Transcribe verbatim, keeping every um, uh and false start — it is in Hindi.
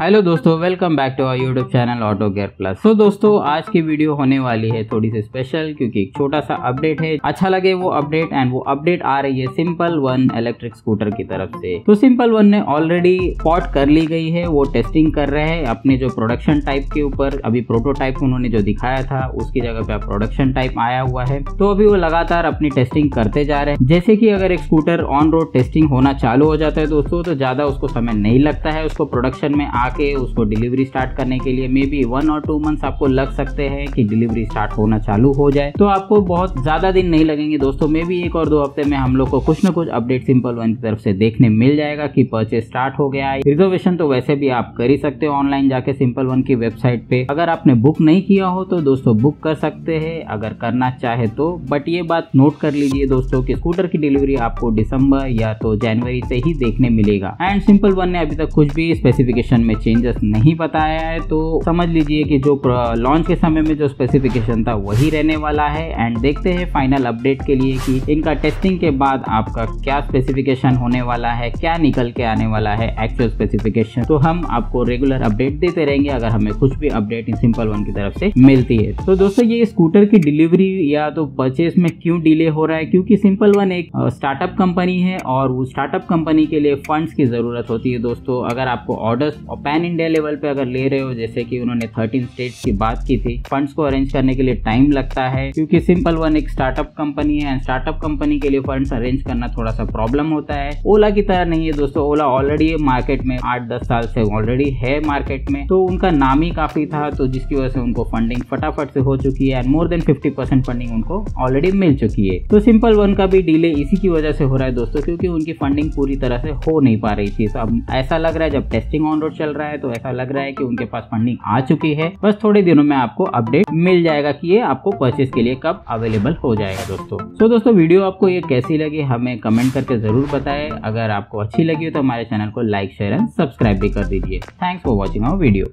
हेलो दोस्तों, welcome back to our YouTube channel auto gear plus. तो दोस्तों, आज की वीडियो होने वाली है थोड़ी सी स्पेशल, क्योंकि एक छोटा सा अपडेट है। अच्छा लगे वो अपडेट, एंड वो अपडेट आ रही है सिंपल वन इलेक्ट्रिक स्कूटर की तरफ से। तो सिंपल वन ने ऑलरेडी स्पॉट कर ली गई है, वो टेस्टिंग कर रहे हैं अपने जो प्रोडक्शन टाइप के ऊपर। अभी प्रोटोटाइप उन्होंने जो दिखाया था उसकी जगह पे अब प्रोडक्शन टाइप आया हुआ है, तो अभी वो लगातार अपनी टेस्टिंग करते जा रहे हैं। जैसे कि अगर एक स्कूटर ऑन रोड टेस्टिंग होना चालू हो जाता है दोस्तों, तो ज्यादा उसको समय नहीं लगता है। उसको प्रोडक्शन में आके उसको डिलीवरी स्टार्ट करने के लिए मे बी वन और टू मंथ्स आपको लग सकते हैं कि डिलीवरी स्टार्ट होना चालू हो जाए। तो आपको बहुत ज्यादा दिन नहीं लगेंगे दोस्तों, मे बी एक और दो हफ्ते में हम लोग को कुछ न कुछ अपडेट सिंपल वन की तरफ से देखने मिल जाएगा कि परचेज स्टार्ट हो गया है। रिजर्वेशन तो वैसे भी आप कर ही सकते हो ऑनलाइन जाके सिंपल वन की वेबसाइट पे। अगर आपने बुक नहीं किया हो तो दोस्तों बुक कर सकते हैं अगर करना चाहे तो। बट ये बात नोट कर लीजिए दोस्तों कि स्कूटर की डिलीवरी आपको दिसंबर या तो जनवरी से ही देखने मिलेगा। एंड सिंपल वन ने अभी तक कुछ भी स्पेसिफिकेशन में चेंजेस नहीं बताया है, तो समझ लीजिए कि जो लॉन्च के समय में जो स्पेसिफिकेशन था वही रहने वाला है। एंड देखते हैं फाइनल अपडेट के लिए कि इनका टेस्टिंग के बाद आपका क्या स्पेसिफिकेशन होने वाला है, क्या निकल के आने वाला है एक्चुअल स्पेसिफिकेशन। तो हम आपको रेगुलर अपडेट देते रहेंगे अगर हमें कुछ भी अपडेट इन सिंपल वन की तरफ से मिलती है। तो दोस्तों, ये स्कूटर की डिलीवरी या तो परचेज में क्यों डिले हो रहा है, क्योंकि सिंपल वन एक स्टार्टअप कंपनी है और वो स्टार्टअप कंपनी के लिए फंड्स की जरूरत होती है दोस्तों। अगर आपको ऑर्डर्स पैन इंडिया लेवल पे अगर ले रहे हो, जैसे कि उन्होंने थर्टीन स्टेट्स की बात की थी, फंड्स को अरेंज करने के लिए टाइम लगता है, क्योंकि सिंपल वन एक स्टार्टअप कंपनी है एंड स्टार्टअप कंपनी के लिए फंड्स अरेंज करना थोड़ा सा प्रॉब्लम होता है। ओला की तरह नहीं है दोस्तों, ओला ऑलरेडी मार्केट में आठ दस साल से ऑलरेडी है मार्केट में, तो उनका नाम ही काफी था, तो जिसकी वजह से उनको फंडिंग फटाफट से हो चुकी है and more than fifty percent funding उनको ऑलरेडी मिल चुकी है। तो सिंपल वन का भी डिले इसी की वजह से हो रहा है दोस्तों, क्योंकि उनकी फंडिंग पूरी तरह से हो नहीं पा रही थी। तो अब ऐसा लग रहा है, जब टेस्टिंग ऑन रोड चल रहा है तो ऐसा लग रहा है कि उनके पास फंडिंग आ चुकी है। बस थोड़े दिनों में आपको अपडेट मिल जाएगा कि ये आपको परचेज के लिए कब अवेलेबल हो जाएगा दोस्तों। तो दोस्तों, वीडियो आपको ये कैसी लगी हमें कमेंट करके जरूर बताएं। अगर आपको अच्छी लगी हो तो हमारे चैनल को लाइक शेयर एंड सब्सक्राइब भी कर दीजिए। Thanks for watching our video.